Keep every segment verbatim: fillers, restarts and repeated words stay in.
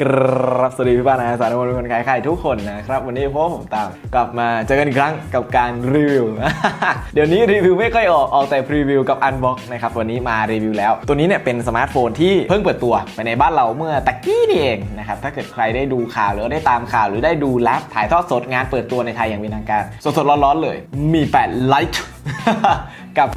ครับสวัสดีพี่ป้านะสารมวลคนขายไข่ทุกคนนะครับวันนี้พวกผมตามกลับมาเจอกันอีกครั้งกับการรีวิวเดี๋ยวนี้รีวิวไม่ค่อยออกออกแต่พรีวิวกับอันบ็อกนะครับวันนี้มารีวิวแล้วตัวนี้เนี่ยเป็นสมาร์ทโฟนที่เพิ่งเปิดตัวไปในบ้านเราเมื่อตะกี้นี่เองนะครับถ้าเกิดใครได้ดูข่าวหรือได้ตามข่าวหรือได้ดูไลฟ์ถ่ายทอดสดงานเปิดตัวในไทยอย่างเป็นทางการสดๆร้อนๆเลยมีแปด Lite กับ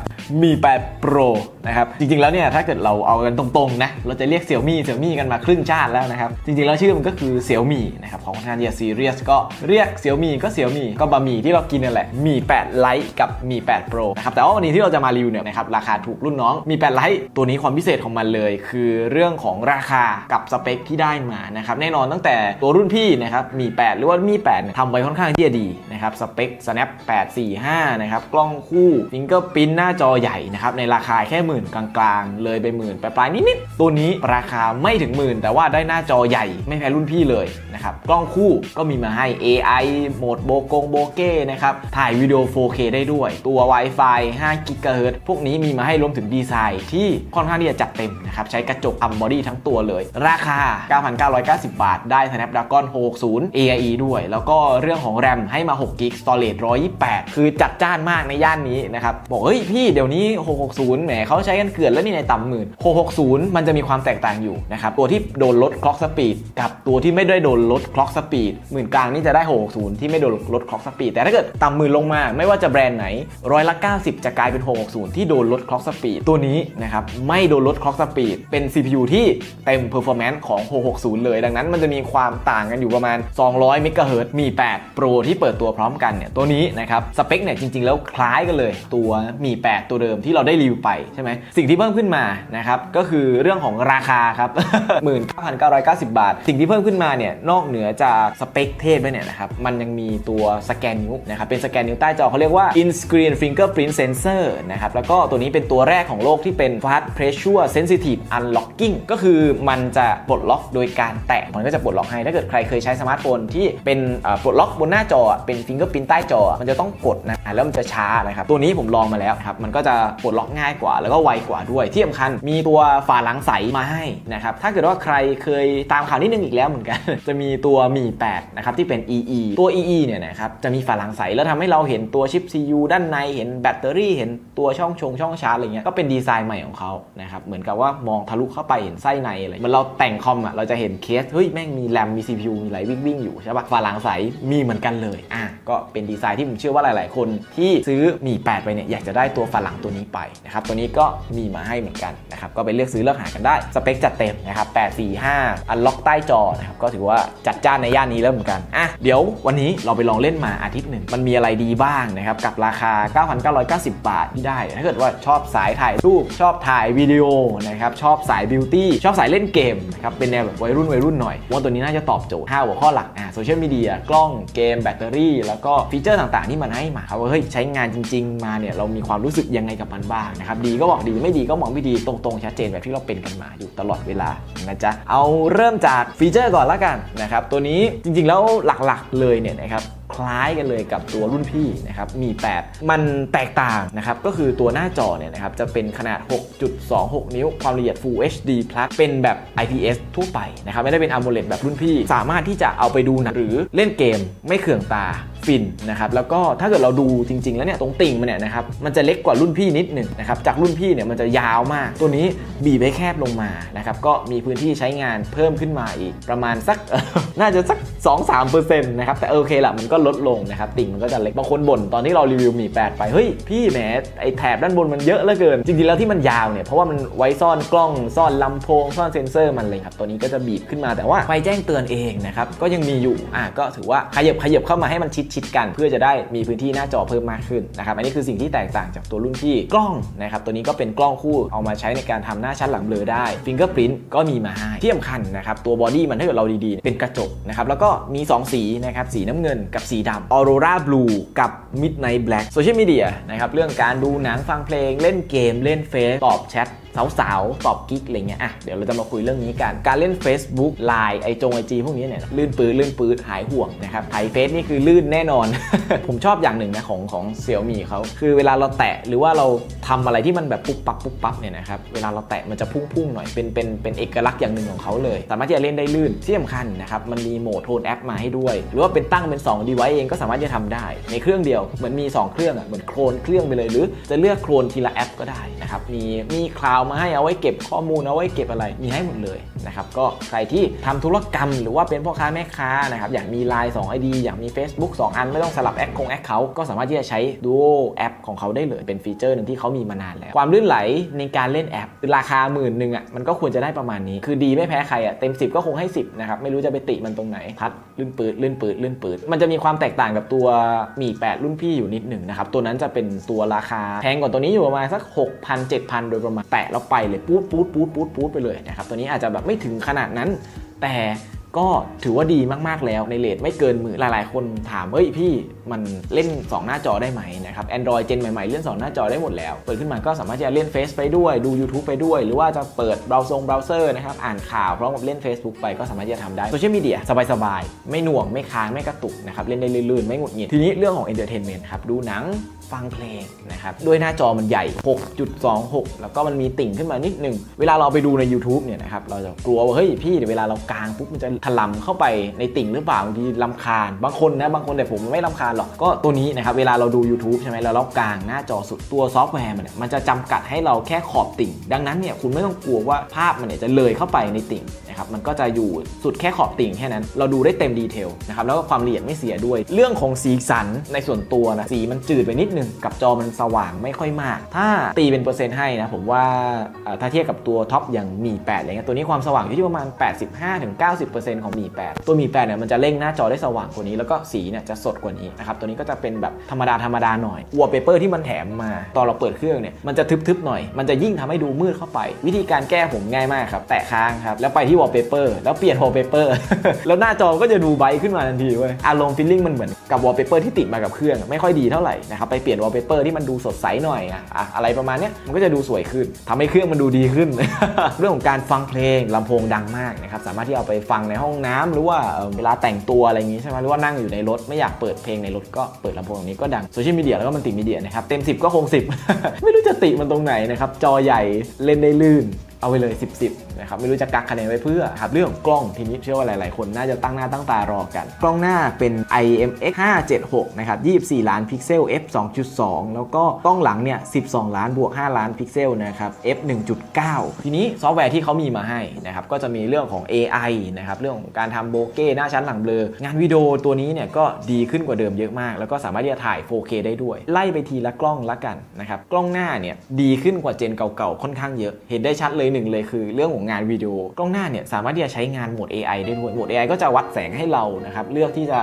มีแปด Pro นะครับจริงๆแล้วเนี่ยถ้าเกิดเราเอากันตรงๆนะเราจะเรียก Xiaomi Xiaomi กันมาครึ่งชาติแล้วนะครับจริงๆแล้วชื่อมันก็คือ Xiaomi นะครับของทางเนี่ย Serious ก็เรียก Xiaomi ก็ Xiaomi ก็บะหมี่ที่เรากินนั่นแหละมี แปด Lite กับมี แปด Pro นะครับแต่ว่าวันนี้ที่เราจะมารีวิวเนี่ยนะครับราคาถูกรุ่นน้องมี แปด Lite ตัวนี้ความพิเศษของมันเลยคือเรื่องของราคากับสเปคที่ได้มานะครับแน่นอนตั้งแต่ตัวรุ่นพี่นะครับมี แปด หรือว่ามี แปด เนี่ยทำไว้ค่อนข้างที่จะดีนะครับสเปค Snap แปด สี่ ห้า นะครับกล้องคู่ Fingerprint หน้าจอใหญ่นะครับในราคาแค่หมื่นกลางๆเลยไปหมื่นปลายๆนิดๆตัวนี้ราคาไม่ถึงหมื่นแต่ว่าได้หน้าจอใหญ่ไม่แพ้รุ่นพี่เลยนะครับกล้องคู่ก็มีมาให้ เอ ไอ โหมดโบกงโบเก้นะครับถ่ายวิดีโอ โฟร์เค ได้ด้วยตัว Wi-Fi ห้า กิกะเฮิรตซ์ พวกนี้มีมาให้รวมถึงดีไซน์ที่ค่อนข้างที่จะจัดเต็มนะครับใช้กระจกอัมบอดี้ทั้งตัวเลยราคา เก้าพันเก้าร้อยเก้าสิบบาทได้ Snapdragon หกหกศูนย์ เอ ไอ อี ด้วยแล้วก็เรื่องของแรมให้มา หก จีบี Storage หนึ่งสองแปดคือจัดจ้านมากในย่านนี้นะครับบอกเฮ้ยพี่เดี๋ยวนี้หกหกศูนย์แหมเขาใช้กันเกือบแล้วนี่ในต่ำหมื่นหกหกศูนย์มันจะมีความแตกต่างอยู่นะครับตัวที่โดนลดคล็อกสปีดกับตัวที่ไม่ได้โดนลดคล็อกสปีดหมื่นกลางนี่จะได้หกหกศูนย์ที่ไม่โดนลดคล็อกสปีดแต่ถ้าเกิดต่ำหมื่นลงมาไม่ว่าจะแบรนด์ไหนร้อยละเก้าสิบจะกลายเป็นหกหกศูนย์ที่โดนลดคล็อกสปีดตัวนี้นะครับไม่โดนลดคล็อกสปีดเป็น ซี พี ยู ที่เต็มเพอร์ฟอร์แมนซ์ของหกหกศูนย์เลยดังนั้นมันจะมีความต่างกันอยู่ประมาณสองร้อยเมกะเฮิรตซ์มีแปด Pro ที่เปิดตัวพร้อมกันเนี่ยตัวนี้นะครับสเปคเนี่ยจริงๆแล้วคล้ายกันเลยตัวมีแปดตัวเดิมที่เราได้รีวิวไปใช่ไหมสิ่งที่เพิ่มขึ้นมานะครับก็คือเรื่องของราคาครับ หนึ่งหมื่นเก้าพันเก้าร้อยเก้าสิบบาทสิ่งที่เพิ่มขึ้นมาเนี่ยนอกเหนือจากสเปคเทพแล้วเนี่ยนะครับมันยังมีตัวสแกนนิ้วนะครับเป็นสแกนนิ้วใต้จอเขาเรียกว่า Inscreen Fingerprint Sensor นะครับแล้วก็ตัวนี้เป็นตัวแรกของโลกที่เป็น Touch Pressure Sensitive Unlocking ก็คือมันจะปลดล็อกโดยการแตะมันก็จะปลดล็อกให้ถ้าเกิดใครเคยใช้สมาร์ทโฟนที่เป็นปลดล็อกบนหน้าจอเป็น Fingerprint ใต้จอมันจะต้องกดนะแล้วมันจะช้านะครับตัวนี้ผมลองมาแล้วครับมันก็จะปลดล็อกง่ายกว่าแล้วก็ไวกว่าด้วยที่สำคัญมีตัวฝาหลังใสมาให้นะครับถ้าเกิดว่าใครเคยตามข่าวนิดนึงอีกแล้วเหมือนกัน จะมีตัวมีแปดนะครับที่เป็น อี อี ตัว อี อี เนี่ยนะครับจะมีฝาหลังใสแล้วทำให้เราเห็นตัวชิป ซี ยู ด้านในเห็นแบตเตอรี่เห็นตัวช่องชงช่องชาร์จอะไรเงี้ยก็เป็นดีไซน์ใหม่ของเขานะครับเหมือนกับว่ามองทะลุเข้าไปเห็นไส้ในอะไรเหมือนเราแต่งคอมอ่ะเราจะเห็นเคสเฮ้ยแม่งมีแรมมี ซี พี ยู มีอะไรวิ่งๆอยู่ใช่ป่ะฝาหลังใสมีเหมือนกันเลยอ่ะก็เป็นดีไซน์ที่ผมเชื่อว่าหลายๆคนที่ซื้อมีแปดไปเนี่ยอยากจะได้ตัวฝาหลังตัวนี้ไปนะครับตัวนี้ก็มีมาให้เหมือนกันนะครับก็ไปเลือกซื้อเลือกหากันได้สเปคจัดเต็มนะครับแปด สี่ ห้าอันล็อกใต้จอนะครับก็ถือว่าจัดจ้านในย่านนี้แล้วเหมือนกันอ่ะเดี๋ยววันนี้เราไปลองเล่นมาอาทิตย์หนึ่งมันมีอะไรดีบ้างนะครับกับราคา เก้าพันเก้าร้อยเก้าสิบบาทที่ได้ถ้าเกิดว่าชอบสายถ่ายรูปชอบถ่ายวิดีโอนะครับชอบสายบิวตี้ชอบสายเล่นเกมนะครับเป็นแนวแบบวัยรุ่นวัยรุ่นหน่อยว่าตัวนี้น่าจะตอบโจทย์ห้าหัวข้อหลักอ่ะโซเชียลมีเดียกล้องเกมแบตเตอรี่แล้วก็ฟีเจอร์ต่างๆที่มันให้มาครับว่าเฮ้ยใช้งานจริงๆมาเนี่ยเรามีความรู้สึกยังไงกับมันบ้างนะครับดีก็บอกดีไม่ดีก็มองไม่ดีตรงๆชัดเจนแบบที่เราเป็นกันมาอยู่ตลอดเวลานะจ๊ะเอาเริ่มจากฟีเจอร์ก่อนละกันนะครับตัวนี้จริงๆแล้วหลักๆเลยเนี่ยนะครับคล้ายกันเลยกับตัวรุ่นพี่นะครับมีแปดมันแตกต่างนะครับก็คือตัวหน้าจอเนี่ยนะครับจะเป็นขนาด หกจุดสองหกนิ้วความละเอียด Full เอช ดี Plus เป็นแบบ ไอ พี เอส ทั่วไปนะครับไม่ได้เป็น AMOLED แบบรุ่นพี่สามารถที่จะเอาไปดูหนังหรือเล่นเกมไม่เคืองตาฟินนะครับแล้วก็ถ้าเกิดเราดูจริงๆแล้วเนี่ยตรงติ่งมันเนี่ยนะครับมันจะเล็กกว่ารุ่นพี่นิดหนึ่งนะครับจากรุ่นพี่เนี่ยมันจะยาวมากตัวนี้บีบให้แคบลงมานะครับก็มีพื้นที่ใช้งานเพิ่มขึ้นมาอีกประมาณสัก น่าจะสัก สองถึงสามเปอร์เซ็นต์ นะครับแต่โอเคละมันก็ลดลงนะครับติ่งมันก็จะเล็กบางคนบ่นตอนที่เรารีวิวมีแปดไปเฮ้ยพี่แหมไอแถบด้านบนมันเยอะเหลือเกินจริงๆแล้วที่มันยาวเนี่ยเพราะว่ามันไว้ซ่อนกล้องซ่อนลำโพงซ่อนเซ็นเซอร์มันเลยครับตัวนี้ก็จะบีบขึ้นมาแต่ว่าไฟแจ้งเตือนเองนะครับก็ยังมีอยู่อ่ะก็ถือว่าขยับขยับเข้ามาให้มันชิดๆกันเพื่อจะได้มีพื้นที่หน้าจอเพิ่มมากขึ้นนะครับอันนี้คือสิ่งที่แตกต่างจากตัวรุ่นพี่กล้องนะครับตัวนี้ก็เป็นกล้องคู่เอามาใช้ในการทำหน้าชัดหลังเบลอได้ฟิงเกอร์พรินท์ก็มีมาให้ที่สำคัญนะครับตัวบอดี้มันถ้าเกิดเราดีๆเป็นกระจกนะครับแล้วก็มีสองสีนะครับสีน้ำเงินกับสีดำออโรราบลูกับมิดไนท์แบล็กโซเชียลมีเดียนะครับเรื่องการดูหนังฟังเพลงเล่นเกมเล่นเฟซตอบแชท สาวๆสอบกิ๊กอะไรเงี้ยอ่ะเดี๋ยวเราจะมาคุยเรื่องนี้กันการเล่น Facebook ไลน์ ไอจง ไอจี พวกนี้เนี่ยลื่นปื้ดลื่นปื้ดหายห่วงนะครับไถเฟซนี่คือลื่นแน่นอน ผมชอบอย่างหนึ่งนะของของ Xiaomi เขาคือเวลาเราแตะหรือว่าเราทำอะไรที่มันแบบปุ๊บปั๊บปุ๊บปั๊บเนี่ยนะครับเวลาเราแตะมันจะพุ่งๆหน่อยเป็นเป็นเป็นเอกลักษณ์อย่างหนึ่งของเขาเลยสามารถที่จะเล่นได้ลื่นที่สำคัญนะครับมันมีโหมดโทนแอปมาให้ด้วยหรือว่าเป็นตั้งเป็นสอง device เองก็สามารถจะทำได้ในเครื่องเดียวเหมือนมีสองเครื่องอ่ะเหมือนโคลนเครื่องไปเลยหรือจะเลือกโคลนทีละแอปก็ได้นะครับมีมีคลาวมาให้เอาไว้เก็บข้อมูลเอาไว้เก็บอะไรมีให้หมดเลยนะครับก็ใครที่ทำธุรกรรมหรือว่าเป็นพ่อค้าแม่ค้านะครับอยากมี ไลน์ สอง ไอ ดี อยากมี Facebook สอง อันไม่ต้องสลับแอคคงแอคเขาก็สามารถที่จะใช้ Duo แอปของเขาได้เลยเป็นฟีเจอร์หนึ่งที่เขามีมานานแล้วความลื่นไหลในการเล่นแอปราคาหมื่นหนึ่งอ่ะมันก็ควรจะได้ประมาณนี้คือดีไม่แพ้ใครอ่ะเต็มสิบก็คงให้สิบนะครับไม่รู้จะไปติมันตรงไหนทัดลื่นปืดลื่นปืดลื่นปืดมันจะมีความแตกต่างกับตัวมีแปดรุ่นพี่อยู่นิดหนึ่งนะครับตัวนั้นจะเป็นตัวราคาแพงกว่าตัวนี้อยู่ประมาณสัก หกพัน เจ็ดพัน โดยประมาณแตะแล้วไปเลยปู๊ดปู๊ดปู๊ดปู๊ดปู๊ดไปเลยนะครับตัวนี้อาจจะแบบไม่ถึงขนาดนั้นแต่ก็ถือว่าดีมากๆแล้วในเรทไม่เกินหมื่นหลายๆคนถามเฮ้ยพี่มันเล่นสองหน้าจอได้ไหมนะครับ Android เจนใหม่ๆเล่นสองหน้าจอได้หมดแล้วเปิดขึ้นมาก็สามารถจะเล่น Face ไปด้วยดู YouTube ไปด้วยหรือว่าจะเปิดเบราว์ซงเบราว์เซอร์นะครับอ่านข่าวพร้อมกับเล่น Facebook ไปก็สามารถจะทำได้โซเชียลมีเดียสบายๆไม่หน่วงไม่ค้างไม่กระตุกนะครับเล่นได้ลื่นๆไม่หงุดหงิดทีนี้เรื่องของ Entertainment ครับดูหนังฟังเพลงนะครับด้วยหน้าจอมันใหญ่ หกจุดสองหก แล้วก็มันมีติ่งขึ้นมานิดนึงเวลาเราไปดูใน YouTube เนี่ยนะครับเราจะกลัวว่าเฮ้ยพี่เดี๋ยวเวลาเรากางปุ๊บมันจะถลำเข้าไปในติ่งหรือเปล่าบางทีรำคาญบางคนนะบางคนแต่ผมไม่รำคาญหรอกก็ตัวนี้นะครับเวลาเราดู YouTube ใช่ไหมแล้วเรากางหน้าจอสุดตัวซอฟต์แวร์มันเนี่ยมันจะจำกัดให้เราแค่ขอบติ่งดังนั้นเนี่ยคุณไม่ต้องกลัวว่าภาพมันเนี่ยจะเลยเข้าไปในติ่งนะครับมันก็จะอยู่สุดแค่ขอบติ่งแค่นั้นเราดูได้เต็มดีเทลนะครับแล้วก็ความละเอียดไม่เสียด้วยเรื่องของสีสันในส่วนตัวนะสีมันจืดไปนิดนึงกับจอมันสว่างไม่ค่อยมากถ้าตีเป็นเปอร์เซ็นต์ให้นะผมว่าถ้าเทียบกับตัวท็อปอย่างมีแปดอะไรเงี้ยตัวนี้ความสว่างอยู่ที่ประมาณ แปดสิบห้าถึงเก้าสิบเปอร์เซ็นต์ ของมีแปดตัวมีแปดเนี่ยมันจะเร่งหน้าจอได้สว่างกว่านี้แล้วก็สีเนี่ยจะสดกว่านี้นะครับตัวนี้ก็จะเป็นแบบธรรมดาธรรมดาหน่อยวอลเปเปอร์ที่มันแถมมาตอนเราเปิดเครื่องเนี่ยมันจะทึบๆหน่อยมันจะยิ่งทำให้ดูมืดเข้าไปวิธีการแก้ผมง่ายมากครับแตะค้างครับแล้วไปที่วอลเปเปอร์แล้วเปลี่ยนวอลเปเปอร์แล้วหน้าจอก็จะดูไบขึ้นมาทันทีเว้ยอารมณ์ฟีลลิ่งมันเหมือนกับวอลเปเปอร์ที่ติดมากับเครื่องไม่ค่อยดีเท่าไหร่นะครับไปเปลี่ยนวอลเปเปอร์ที่มันดูสดใสหน่อยอะอะไรประมาณนี้มันก็จะดูสวยขึ้นทำให้เครื่องมันดูดีขึ้น เรื่องของการฟังเพลงลำโพงดังมากนะครับสามารถที่เอาไปฟังในห้องน้ำหรือว่าเวลาแต่งตัวอะไรอย่างนี้ใช่ไหมหรือว่านั่งอยู่ในรถไม่อยากเปิดเพลงในรถก็เปิดลำโพงนี้ก็ดังโซเชียลมีเดียแล้วก็มันติมีเดียนะครับเต็มสิบก็คงสิบ ไม่รู้จะติมันตรงไหนนะครับจอใหญ่เล่นได้ลื่นเอาไปเลยสิบ สิบนะครับไม่รู้จะกักคะแนนไว้เพื่อครับเรื่องกล้องทีนี้เชื่อว่าหลายๆคนน่าจะตั้งหน้าตั้งตารอกันกล้องหน้าเป็น ไอ เอ็ม เอ็กซ์ ห้าเจ็ดหก นะครับยี่สิบสี่ล้านพิกเซล เอฟ สองจุดสอง แล้วก็กล้องหลังเนี่ยสิบสองล้านบวกห้าล้านพิกเซลนะครับ เอฟ หนึ่งจุดเก้า ทีนี้ซอฟต์แวร์ที่เขามีมาให้นะครับก็จะมีเรื่องของ เอ ไอ นะครับเรื่องของการทำโบเก้หน้าชั้นหลังเบลองานวิดีโอตัวนี้เนี่ยก็ดีขึ้นกว่าเดิมเยอะมากแล้วก็สามารถที่จะถ่าย โฟร์เค ได้ด้วยไล่ไปทีละกล้องละกันนะครับกล้องหน้าเนี่ยดีขึ้นกว่าเจนเก่าๆค่อนข้างเยอะเห็นได้ชัดเลยหนึ่งเลยคือเรื่องของงานวิดีโอกล้องหน้าเนี่ยสามารถที่จะใช้งานโหมด เอ ไอ ได้ด้วยโหมด เอ ไอ ก็จะวัดแสงให้เรานะครับเลือกที่จะ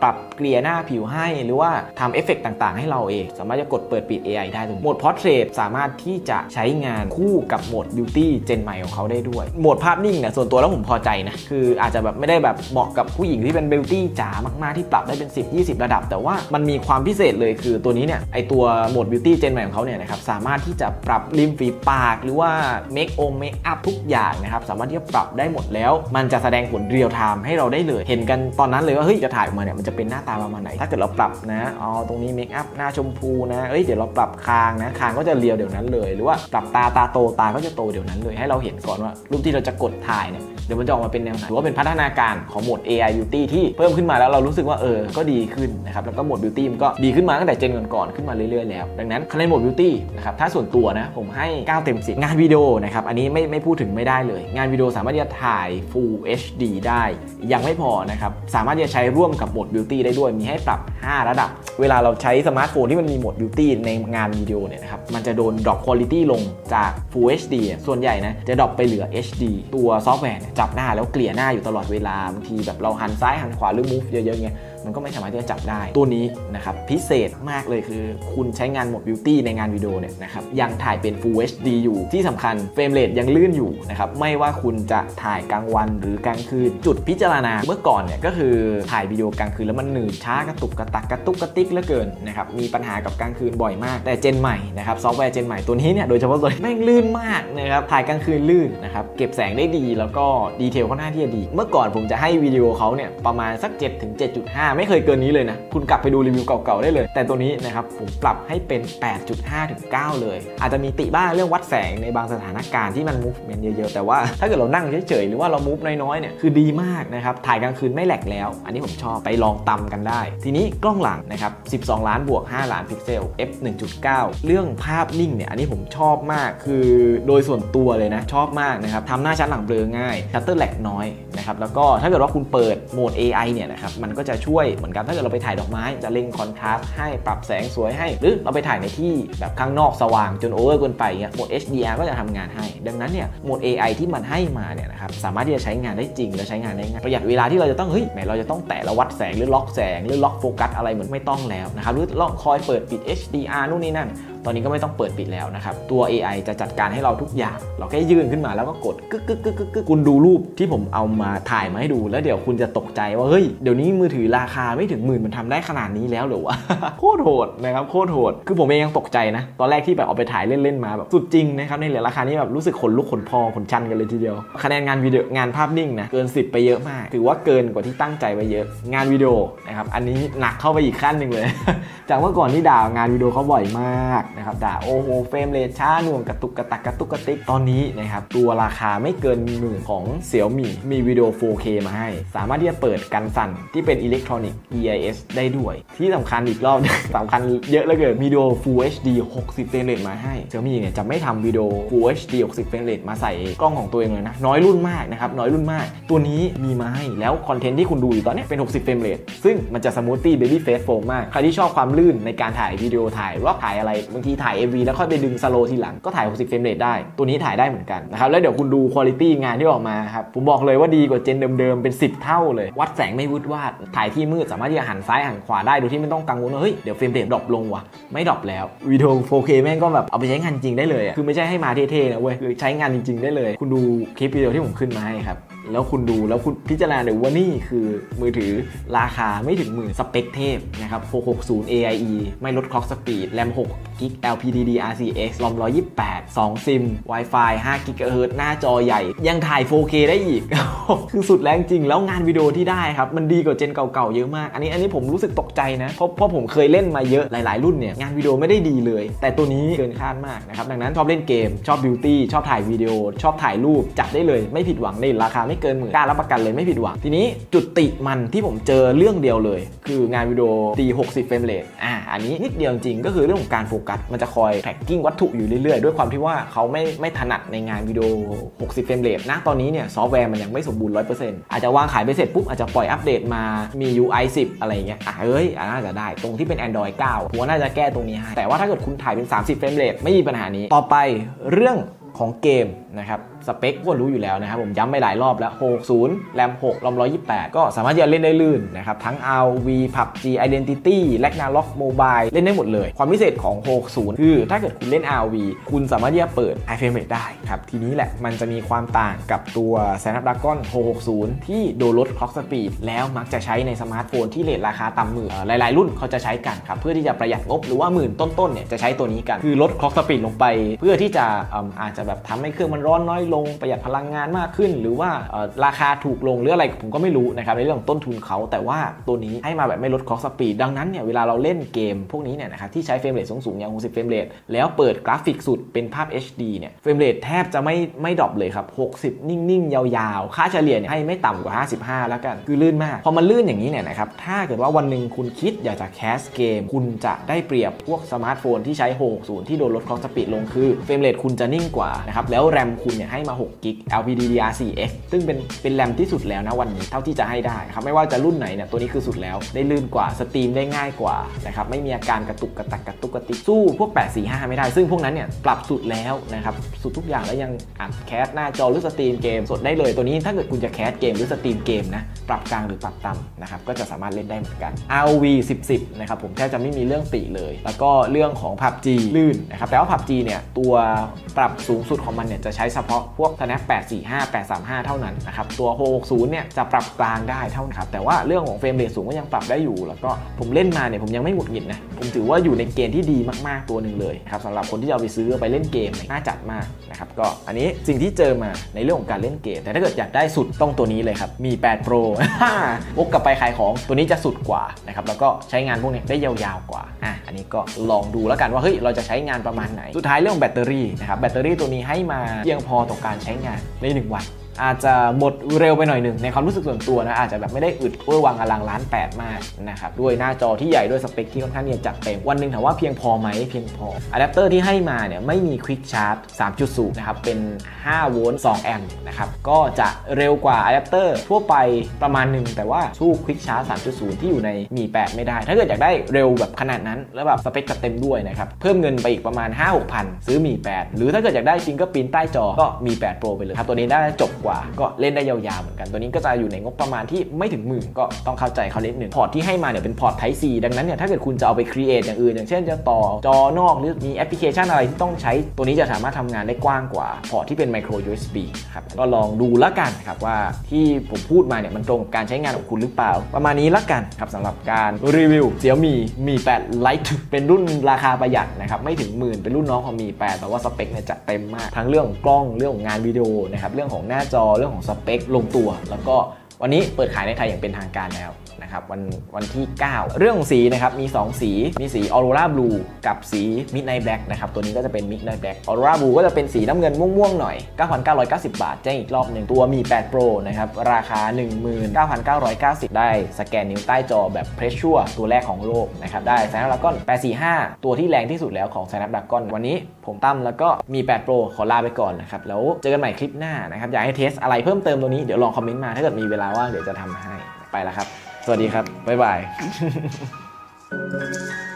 ปรับเกลี่ยหน้าผิวให้หรือว่าทำเอฟเฟกต์ต่างๆให้เราเองสามารถจะกดเปิดปิด เอ ไอ ได้โหมด Portrait สามารถที่จะใช้งานคู่กับโหมด Beauty เจนใหม่ของเขาได้ด้วยโหมดภาพนิ่งเนี่ยส่วนตัวแล้วผมพอใจนะคืออาจจะแบบไม่ได้แบบเหมาะกับผู้หญิงที่เป็น Beauty จ๋ามากๆที่ปรับได้เป็นสิบ ยี่สิบระดับแต่ว่ามันมีความพิเศษเลยคือตัวนี้เนี่ยไอตัวโหมด Beauty เจนใหม่ของเขาเนี่ยนะครับสามารถที่จะปรับริมฝีปากหรือว่าเมคองเมคอัพทุกอย่างนะครับสามารถที่จะปรับได้หมดแล้วมันจะแสดงผลเรียลไทม์ให้เราได้เลยเห็นกันตอนนั้นเลยว่าเฮ้ยจะถ่ายออกมาเนี่ยมันจะเป็นหน้าตาประมาณไหนถ้าเกิดเราปรับนะอ๋อตรงนี้เมคอัพหน้าชมพูนะเอ้ยเดี๋ยวเราปรับคางนะคางก็จะเรียวเดี๋ยวนั้นเลยหรือว่าปรับตาตาโตตาก็จะโตเดี๋ยวนั้นเลยให้เราเห็นก่อนว่ารูปที่เราจะกดถ่ายเนี่ยเดี๋ยวมันจะออกมาเป็นแนวไหนถือว่าเป็นพัฒนาการของโหมด เอ ไอ Beauty ที่เพิ่มขึ้นมาแล้วเรารู้สึกว่าเออก็ดีขึ้นนะครับแล้วก็โหมด Beauty มันก็ดีขึ้นมาตั้งแต่เจนก่อนๆขึ้นมาเรื่อยๆแล้วดังนั้นคะแนนโหมด Beauty นะครับถ้าส่วนตัวนะผมให้เก้าเต็มสิบงานวิดีโอนะครับอันนี้ไม่ไม่พูดถึงไม่ได้เลยงานวิดีโอสามารถที่จะถ่าย Full เอช ดี ได้ยังไม่พอนะครับสามารถที่จะใช้ร่วมกับโหมด Beauty ได้ด้วยมีให้ปรับห้าระดับเวลาเราใช้สมาร์ทโฟนที่มันมีโหมด Beauty ในงานวิดีโอเนี่ยนะครับมันจะโดนดรอป Quality ลงจาก Full เอช ดี ส่วนใหญ่นะจะดรอปไปเหลือ เอช ดี ตัวซอฟต์แวร์จับหน้าแล้วเกลี่ยหน้าอยู่ตลอดเวลาบางทีแบบเราหันซ้ายหันขวาหรือ move เยอะๆเงี้ย มันก็ไม่สามารถที่จะจับได้ตัวนี้นะครับพิเศษมากเลยคือคุณใช้งานโหมดบิวตี้ในงานวิดีโอเนี่ยนะครับยังถ่ายเป็น Full เอช ดี อยู่ที่สำคัญเฟรมเรทยังลื่นอยู่นะครับไม่ว่าคุณจะถ่ายกลางวันหรือกลางคืนจุดพิจารณาเมื่อก่อนเนี่ยก็คือถ่ายวิดีโอกลางคืนแล้วมันหนืดช้ากระตุกกระตักกระตุกกระติกเหลือเกินนะครับมีปัญหากับกลางคืนบ่อยมากแต่เจนใหม่นะครับซอฟต์แวร์เจนใหม่ตัวนี้เนี่ยโดยเฉพาะตัวแม่งลื่นมากนะครับถ่ายกลางคืนลื่นนะครับเก็บแสงได้ดีแล้วก็ดีเทลค่อนข้างที่จะดีเมื่อก่อนผมจะให้วิดีโอเขาเนี่ยประมาณสัก เจ็ดถึงเจ็ดจุดห้า ไม่เคยเกินนี้เลยนะคุณกลับไปดูรีวิวเก่าๆได้เลยแต่ตัวนี้นะครับผมปรับให้เป็น แปดจุดห้าถึงเก้า เลยอาจจะมีติบ้างเรื่องวัดแสงในบางสถานการณ์ที่มันมูฟเมนต์เยอะๆแต่ว่าถ้าเกิดเรานั่งเฉยๆหรือว่าเรามูฟน้อยๆเนี่ยคือดีมากนะครับถ่ายกลางคืนไม่แหลกแล้วอันนี้ผมชอบไปลองตำกันได้ทีนี้กล้องหลังนะครับสิบสองล้านบวกห้าล้านพิกเซล เอฟ หนึ่งจุดเก้า เรื่องภาพนิ่งเนี่ยอันนี้ผมชอบมากคือโดยส่วนตัวเลยนะชอบมากนะครับทำหน้าชั้นหลังเบลอง่ายชัตเตอร์แหลกน้อยนะครับแล้วก็ถ้าเกิดว่าคุณเปิดโหมด เอ ไอ เนี่ยนะครับมันก็จะช่วยเหมือนกันถ้าเกิดเราไปถ่ายดอกไม้จะเล็งคอนทราสต์ให้ปรับแสงสวยให้หรือเราไปถ่ายในที่แบบข้างนอกสว่างจนโอเวอร์เกินไปเนี่ยโหมด เอช ดี อาร์ ก็จะทำงานให้ดังนั้นเนี่ยโหมด เอ ไอ ที่มันให้มาเนี่ยนะครับสามารถที่จะใช้งานได้จริงและใช้งานได้ง่ายประหยัดเวลาที่เราจะต้องเฮ้ยแหมเราจะต้องแตะวัดแสงหรือล็อกแสงหรือล็อกโฟกัสอะไรเหมือนไม่ต้องแล้วนะครับหรือล็อกคอยเปิดปิด เอช ดี อาร์ นู่นนี่นั่นตอนนี้ก็ไม่ต้องเปิดปิดแล้วนะครับตัว เอ ไอ จะจัดการให้เราทุกอย่างเราแค่ยื่นขึ้นมาแล้วก็กดกึกกึกกึกกึกคุณดูรูปที่ผมเอามาถ่ายมาให้ดูแล้วเดี๋ยวคุณจะตกใจว่าเฮ้ยเดี๋ยวนี้มือถือราคาไม่ถึงหมื่นมันทำได้ขนาดนี้แล้วหรือวะโคตรโหดนะครับโคตรโหดคือผมเองยังตกใจนะตอนแรกที่แบบเอาไปถ่ายเล่นๆมาแบบสุดจริงนะครับในเหรียญราคานี้แบบรู้สึกขนลุกขนพองขนชันกันเลยทีเดียวคะแนนงานวิดีโองานภาพนิ่งนะเกินสิบไปเยอะมากถือว่าเกินกว่าที่ตั้งใจไว้เยอะงานวิดีโอนะครับอันนี้หนักเข้าไปอีกขั้นหนึ่งเลยจากเมื่อก่อนที่ด่างานวิดีโอเขาบ่อยมากนะครับด่าโอ้โหเฟรมเรทช้าหน่วงกระตุกกระตักกระตุกกระติกตอนนี้นะครับตัวราคาไม่เกินหมื่นของ Xiaomi มีวิดีโอ โฟร์เค มาให้สามารถที่จะเปิดกันสั่นที่เป็นอิเล็กทรอนิกส์ อี ไอ เอส ได้ด้วยที่สำคัญอีกรอบสำคัญเยอะเหลือเกินวิดีโอ Full เอช ดี หกสิบ เฟรมเรทมาให้ Xiaomi เนี่ยจะไม่ทำวิดีโอ Full เอช ดี หกสิบ เฟรมเรทมาใส่กล้องของตัวเองเลยนะน้อยรุ่นมากนะครับน้อยรุ่นมากตัวนี้มีมาให้แล้วคอนเทนต์ที่คุณดูอยู่ตอนนี้เป็นหกสิบ เฟรมเรทซึ่งมันจะสมูทตี้เบบี้เฟสโฟมมากใครที่ชอบความลื่นในการถ่ายวิดีโอถ่ายว่าถ่ายอะไรบางทีถ่าย เอ็ม วี แล้วค่อยไปดึงสโลทีหลังก็ถ่ายหกสิบ เฟรมเรทได้ตัวนี้ถ่ายได้เหมือนกันนะครับแล้วเดี๋ยวคุณดูควอลิตี้งานที่ออกมาครับผมบอกเลยว่าดีกว่าเจนเดิมๆเป็นสิบเท่าเลยวัดแสงไม่วุ่นวายถ่ายที่มืดสามารถที่จะหันซ้ายหันขวาได้โดยที่ไม่ต้องกังวลว่าเฮ้ยเดี๋ยวเฟรมเรทดรอปลงว่ะไม่ดรอปแล้ววิดีโอ โฟร์เค แม่งก็แบบเอาไปใช้งานจริงได้เลยคือไม่ใช่ให้มาเท่ๆนะเว้ยคือใช้งานจริงๆได้เลยคุณดูคลิปวิดีโอที่ผมขึ้นมาให้ครับแล้วคุณดูแล้วคุณพิจารณาเดี๋ยวว่านี่คือมือถือราคาไม่ถึงหมื่นสเปคเทพนะครับหกหกศูนย์ เอ ไอ อี ไม่ลดคล็อกสปีดแรมหกกิก แอล พี ดี ดี อาร์ โฟร์ เอ็กซ์ รอมหนึ่งสองแปด สอง ซิม Wi-Fi ห้ากิกะเฮิรตซ์ หน้าจอใหญ่ยังถ่าย โฟร์เค ได้อีก คือสุดแรงจริงแล้วงานวิดีโอที่ได้ครับมันดีกว่าเจนเก่าๆเยอะมากอันนี้อันนี้ผมรู้สึกตกใจนะเพราะเพราะผมเคยเล่นมาเยอะหลายๆรุ่นเนี่ยงานวิดีโอไม่ได้ดีเลยแต่ตัวนี้เกินคาดมากนะครับดังนั้นชอบเล่นเกมชอบบิวตี้ชอบถ่ายวิดีโอชอบถ่ายรูปจัดได้เลยไม่ผิดหวังในราคาไม่เกินหมื่นกล้ารับประกันเลยไม่ผิดหวังทีนี้จุดติมันที่ผมเจอเรื่องเดียวเลยคืองานวิดีโอตีหกสิบเฟรมเรทอ่าอันนี้นิดเดียวจริงก็คือเรื่องของการโฟกัสมันจะคอยแทร็กกิ้งวัตถุอยู่เรื่อยๆด้วยความที่ว่าเขาไม่ไม่ถนัดในงานวิดีโอหกสิบเฟรมเรทนะตอนนี้เนี่ยซอฟต์แวร์มันยังไม่สมบูรณ์ ร้อยเปอร์เซ็นต์ อาจจะวางขายไปเสร็จปุ๊บอาจจะปล่อยอัปเดตมามี ยูไอ สิบ อะไรเงี้ยอ่ะเอ้ยน่าจะได้ตรงที่เป็น แอนดรอยด์ เก้าผมว่าน่าจะแก้ตรงนี้ให้แต่ว่าถ้าเกิดคุณถ่ายเป็นสามสิบเฟรมเรทไม่มีปัญหานี้ต่อไปเรื่องของเกมนะครับสเปคก็รู้อยู่แล้วนะครับผมย้ำไปหลายรอบแล้วหกสิบแรมหกรอมหนึ่งสองแปดก็สามารถที่จะเล่นได้ลื่นนะครับทั้ง อาร์ โอ วี พับจี Identity Ragnarok Mobile เล่นได้หมดเลยความพิเศษของหกสิบคือถ้าเกิดคุณเล่น อาร์ โอ วี คุณสามารถที่จะเปิด High Frame Rate ได้ครับทีนี้แหละมันจะมีความต่างกับตัว Snapdragon หกหกศูนย์ที่โดนลด Clock Speed แล้วมักจะใช้ในสมาร์ทโฟนที่เรทราคาต่ำหมื่นหลายๆรุ่นเขาจะใช้กันครับเพื่อที่จะประหยัดงบหรือว่าหมื่นต้นๆเนี่ยจะใช้ตัวนี้กันคือลด Clock Speed ลงไปเพื่อที่จะอาจจะแบบทำให้เครื่องมันร้อนน้อยลงประหยัดพลังงานมากขึ้นหรือว่าราคาถูกลงหรืออะไรผมก็ไม่รู้นะครับในเรื่องต้นทุนเขาแต่ว่าตัวนี้ให้มาแบบไม่ลดคล็อกสปีดดังนั้นเนี่ยเวลาเราเล่นเกมพวกนี้เนี่ยนะครับที่ใช้เฟรมเรทสูงๆอย่างหกสิบเฟรมเรทแล้วเปิดกราฟิกสุดเป็นภาพ เอช ดี เนี่ยเฟรมเรทแทบจะไม่ไม่ดรอปเลยครับหกสิบนิ่งๆยาวๆค่าเฉลี่ยให้ไม่ต่ำกว่าห้าสิบห้าแล้วกันคือลื่นมากพอมันลื่นอย่างนี้เนี่ยนะครับถ้าเกิดว่าวันหนึ่งคุณคิดอยากจะแคสเกมคุณจะได้เปรียบพวกสมาร์ทโฟนที่ใช้หกสิบที่โดนลดคล็อกสปีดลงคือเฟรมเรทคุณจะนิ่งกว่านะครับแล้วแรม คุณเนี่ยให้มาหกกิกะไบต์ แอล พี ดี ดี อาร์ โฟร์ เอ็กซ์ ซึ่งเป็นเป็นแรมที่สุดแล้วนะวันนี้เท่าที่จะให้ได้ครับไม่ว่าจะรุ่นไหนเนี่ยตัวนี้คือสุดแล้วได้ลื่นกว่าสตรีมได้ง่ายกว่านะครับไม่มีอาการกระตุกกระตักกระตุกกระติกสู้พวกแปด สี่ ห้าไม่ได้ซึ่งพวกนั้นเนี่ยปรับสุดแล้วนะครับสุดทุกอย่างแล้วยังอัดแคสหน้าจอหรือสตรีมเกมสดได้เลยตัวนี้ถ้าเกิดคุณจะแคสเกมหรือสตรีมเกมนะปรับกลางหรือปรับต่ำนะครับก็จะสามารถเล่นได้เหมือนกัน อาร์ โอ วี สิบ สิบนะครับผมแทบจะไม่มีเรื่องติเลยแล้วก็เรื่องของ พับจี ลื่นนะครับแต่ว่า พับจี เนี่ยตัวปรับสูงสุดของมันเนี่ยจะใช้เฉพาะพวก แปด สี่ ห้า แปด สาม ห้า เท่านั้นนะครับตัว หก หก ศูนย์ เนี่ยจะปรับกลางได้เท่านั้นครับแต่ว่าเรื่องของเฟรมเรทสูงก็ยังปรับได้อยู่แล้วก็ผมเล่นมาเนี่ยผมยังไม่หงุดหงิดนะผมถือว่าอยู่ในเกณฑ์ที่ดีมากๆตัวหนึ่งเลยครับสำหรับคนที่จะเอาไปซื้อไปเล่นเกมน่าจัดมากนะครับก็อันนี้สิ่งที่เจอมาในเรื่องของการเล่นเกมแต่ถ้าเกิดอยากได้สุดต้องตัวนี้เลยครับมีแปด โปร วกกลับไปขายของตัวนี้จะสุดกว่านะครับแล้วก็ใช้งานพวกนี้ได้ยาวๆกว่าอ่ะอันนี้ก็ลองดูแล้วกันว่าเฮ้ยเราจะใช้งานประมาณไหนสุดท้ายเรื่องแบตเตอรี่นะครับแบตเตอรี่ตัวนี้ให้มาเพียงพอต่อการใช้งานในหนึ่งวันอาจจะหมดเร็วไปหน่อยหนึ่งในความรู้สึกส่วนตัวนะอาจจะแบบไม่ได้อึดเวอร์วังอลังล้านแปดมากนะครับด้วยหน้าจอที่ใหญ่ด้วยสเปคที่ค่อนข้างเนี่ยจัดเต็มวันหนึ่งถามว่าเพียงพอไหมเพียงพออะแดปเตอร์ที่ให้มาเนี่ยไม่มีควิกชาร์จ สามจุดศูนย์ นะครับเป็นห้าโวลต์สองแอมป์นะครับก็จะเร็วกว่าอะแดปเตอร์ทั่วไปประมาณหนึ่งแต่ว่าสู้ควิกชาร์จ สามจุดศูนย์ ที่อยู่ในมี แปดไม่ได้ถ้าเกิดอยากได้เร็วแบบขนาดนั้นแล้วแบบสเปคจัดเต็มด้วยนะครับเพิ่มเงินไปอีกประมาณ ห้า หกพัน ซื้อมี แปดหรือถ้าเกิดอยากได้ฟิงเกอร์พรินท์ใต้จอก็มี แปด โปร ไปเลยครับตัวนี้ได้จบก็เล่นได้ยาวๆเหมือนกันตัวนี้ก็จะอยู่ในงบประมาณที่ไม่ถึงหมื่นก็ต้องเข้าใจเขาเล็กหนึ่งพอร์ตที่ให้มาเนี่ยเป็นพอร์ต Type C ดังนั้นเนี่ยถ้าเกิดคุณจะเอาไป create อย่างอื่นอย่างเช่นจะต่อจอนอกหรือมีแอปพลิเคชันอะไรที่ต้องใช้ตัวนี้จะสามารถทำงานได้กว้างกว่าพอร์ตที่เป็น micro ยู เอส บี ครับก็ลองดูละกันครับว่าที่ผมพูดมาเนี่ยมันตรงกับการใช้งานของคุณหรือเปล่าประมาณนี้ละกันครับสำหรับการรีวิว Xiaomi Mi แปด ไลท์ เป็นรุ่นราคาประหยัดนะครับไม่ถึงหมื่นเป็นรุ่นน้องของMi แปดแต่ว่าสเปคเนี่ยจัดเต็มมากทั้งเรื่องกล้องเรื่องงานวิดีโอนะครับเรื่องของหน้าจอเรื่องของสเปคลงตัวแล้วก็วันนี้เปิดขายในไทยอย่างเป็นทางการแล้วนะครับวันวันที่เก้าเรื่องสีนะครับมีสองสีมีสี Aurora Blue กับสี Midnight Black นะครับตัวนี้ก็จะเป็น Midnight Black Aurora Blue ก็จะเป็นสีน้ำเงินม่วงๆหน่อย เก้าพันเก้าร้อยเก้าสิบบาทแจ้งอีกรอบหนึ่งตัวมี แปด โปร นะครับราคา หนึ่งหมื่นเก้าพันเก้าร้อยเก้าสิบ ได้สแกนนิ้วใต้จอแบบ Pressure ตัวแรกของโลกนะครับได้ Snapdragon แปด สี่ ห้า ตัวที่แรงที่สุดแล้วของ Snapdragon วันนี้ผมตั้มแล้วก็มี แปด โปร ขอลาไปก่อนนะครับแล้วเจอกันใหม่คลิปหน้านะครับอยากให้เทสอะไรเพิ่มเติมตัวนี้เดี๋ยวลองคอมเมนต์มาถ้าเกิดมีเวลาว่างเดี๋ยวจะทำให้ไปแล้วครับสวัสดีครับบ๊ายบาย